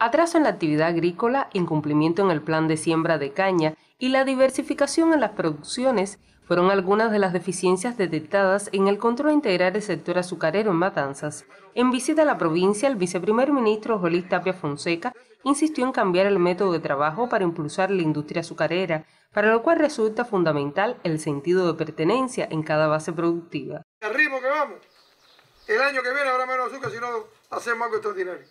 Atraso en la actividad agrícola, incumplimiento en el plan de siembra de caña y la diversificación en las producciones fueron algunas de las deficiencias detectadas en el control integral del sector azucarero en Matanzas. En visita a la provincia, el viceprimer ministro Jorge Luis Tapia Fonseca insistió en cambiar el método de trabajo para impulsar la industria azucarera, para lo cual resulta fundamental el sentido de pertenencia en cada base productiva. El ritmo que vamos, el año que viene habrá menos azúcar si no hacemos algo extraordinario.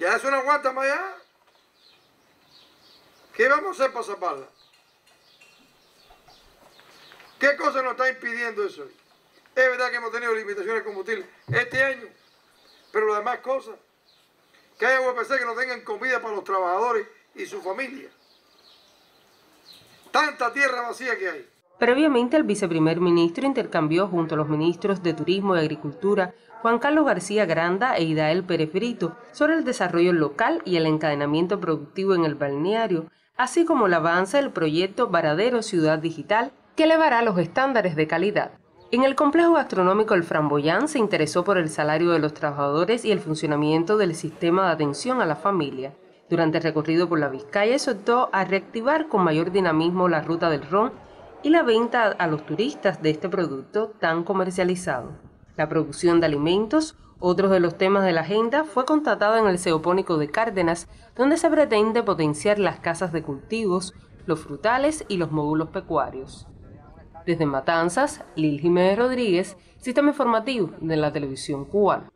Ya eso no aguanta más allá. ¿Qué vamos a hacer para salvarla? ¿Qué cosa nos está impidiendo eso? Es verdad que hemos tenido limitaciones de combustible este año, pero las demás cosas, que haya UPC que no tengan comida para los trabajadores y su familia. Tanta tierra vacía que hay. Previamente, el viceprimer ministro intercambió junto a los ministros de Turismo y Agricultura, Juan Carlos García Granda e Idael Perefrito, sobre el desarrollo local y el encadenamiento productivo en el balneario, así como el avance del proyecto Varadero Ciudad Digital, que elevará los estándares de calidad. En el complejo gastronómico El Framboyán se interesó por el salario de los trabajadores y el funcionamiento del sistema de atención a la familia. Durante el recorrido por la Vizcaya se optó a reactivar con mayor dinamismo la ruta del ron y la venta a los turistas de este producto tan comercializado. La producción de alimentos, otro de los temas de la agenda, fue constatada en el Ceopónico de Cárdenas, donde se pretende potenciar las casas de cultivos, los frutales y los módulos pecuarios. Desde Matanzas, Lil Jiménez Rodríguez, Sistema Informativo de la Televisión Cubana.